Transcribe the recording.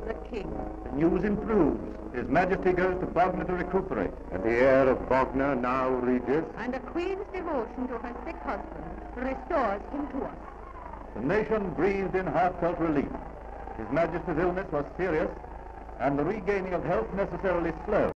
the king. The news improves. His Majesty goes to Bognor to recuperate. And the heir of Bognor, now Regis. And the Queen's devotion to her sick husband restores him to us. The nation breathed in heartfelt relief. His Majesty's illness was serious, and the regaining of health necessarily slow.